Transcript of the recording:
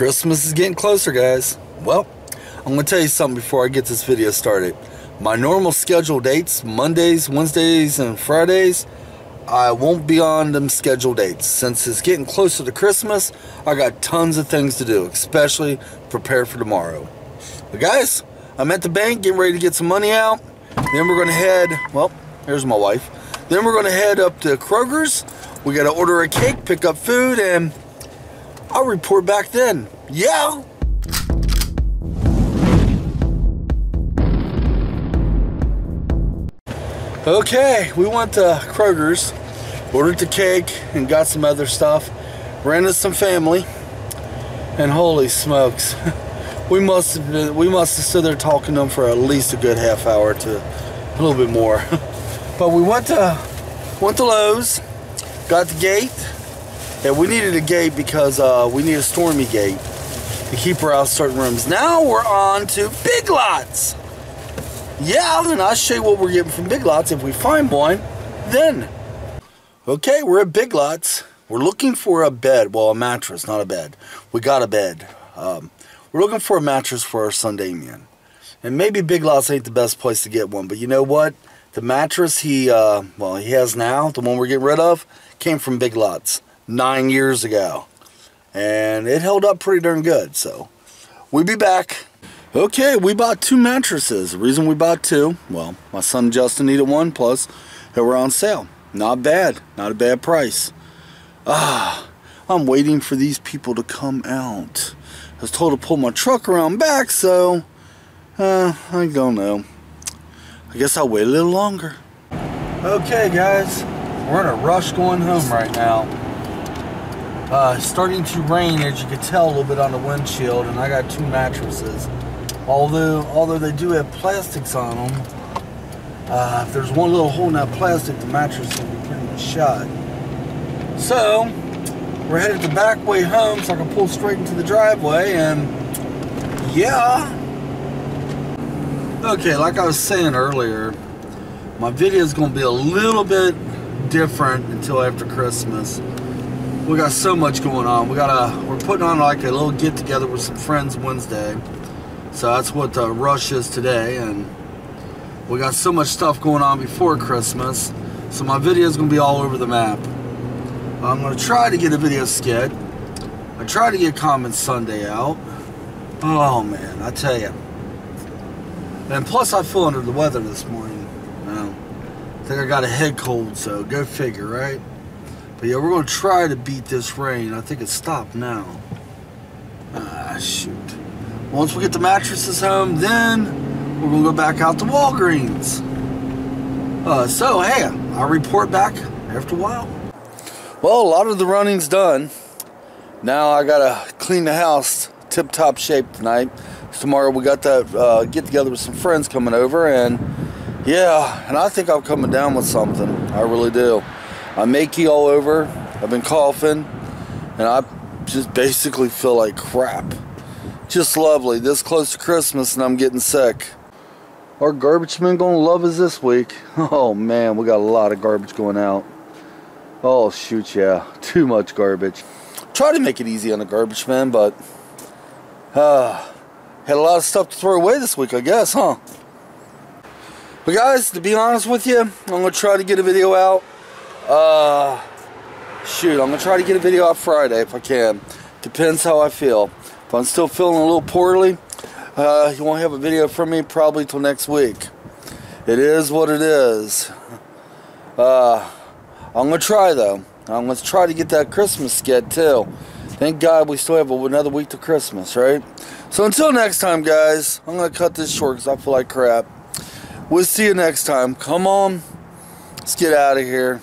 Christmas is getting closer, guys. Well, I'm gonna tell you something before I get this video started. My normal scheduled dates, Mondays, Wednesdays, and Fridays, I won't be on them scheduled dates. Since it's getting closer to Christmas, I got tons of things to do, especially prepare for tomorrow. But guys, I'm at the bank getting ready to get some money out. Then we're gonna head, well, here's my wife. Then we're gonna head up to Kroger's. We gotta order a cake, pick up food, and I'll report back then. Yeah! Okay, we went to Kroger's, ordered the cake, and got some other stuff. Ran into some family, and holy smokes, we must have stood there talking to them for at least a good half hour to a little bit more. But we went to Lowe's, got the gate, and we needed a gate because we need a stormy gate to keep her out of certain rooms. Now we're on to Big Lots. Yeah, then I'll show you what we're getting from Big Lots if we find one then. Okay, we're at Big Lots. We're looking for a bed. Well, a mattress, not a bed. We got a bed. We're looking for a mattress for our son Damien. And maybe Big Lots ain't the best place to get one, but you know what? The mattress he has now, the one we're getting rid of, came from Big Lots 9 years ago. And it held up pretty darn good, so we'll be back. Okay, we bought two mattresses. The reason we bought two, well, my son Justin needed one, plus they were on sale. Not bad, not a bad price. I'm waiting for these people to come out. I was told to pull my truck around back, so I don't know. I guess I'll wait a little longer. Okay, guys, we're in a rush going home right now. Starting to rain, as you can tell a little bit on the windshield, and I got two mattresses. Although they do have plastics on them, if there's one little hole in that plastic, the mattress will be pretty much shot. So, we're headed the back way home so I can pull straight into the driveway, and yeah. Okay, like I was saying earlier, my video is going to be a little bit different until after Christmas. We got so much going on. We're putting on like a little get together with some friends Wednesday. So that's what the rush is today, and we got so much stuff going on before Christmas, so my video is going to be all over the map. I'm going to try to get a video skit. I tried to get Common Sunday out. Oh man, I tell you. And plus I feel under the weather this morning. Well, I think I got a head cold, so go figure, right? But yeah, we're going to try to beat this rain. I think it's stopped now. Ah, shoot. Once we get the mattresses home, then we're going to go back out to Walgreens. So, hey, I'll report back after a while. Well, a lot of the running's done. Now I got to clean the house tip-top shape tonight. Tomorrow we got that get-together with some friends coming over. And, yeah, and I think I'm coming down with something. I really do. I'm achy all over. I've been coughing. And I just basically feel like crap. Just lovely, this close to Christmas and I'm getting sick. Our garbage man gonna love us this week. Oh man, we got a lot of garbage going out. Oh shoot, yeah, too much garbage. Try to make it easy on the garbage man, but had a lot of stuff to throw away this week, I guess, huh? But guys, to be honest with you, I'm gonna try to get a video out. Shoot, I'm gonna try to get a video out Friday if I can. Depends how I feel. If I'm still feeling a little poorly, you won't have a video from me probably till next week. It is what it is. I'm going to try, though. I'm going to try to get that Christmas skit, too. Thank God we still have another week to Christmas, right? So until next time, guys, I'm going to cut this short because I feel like crap. We'll see you next time. Come on. Let's get out of here.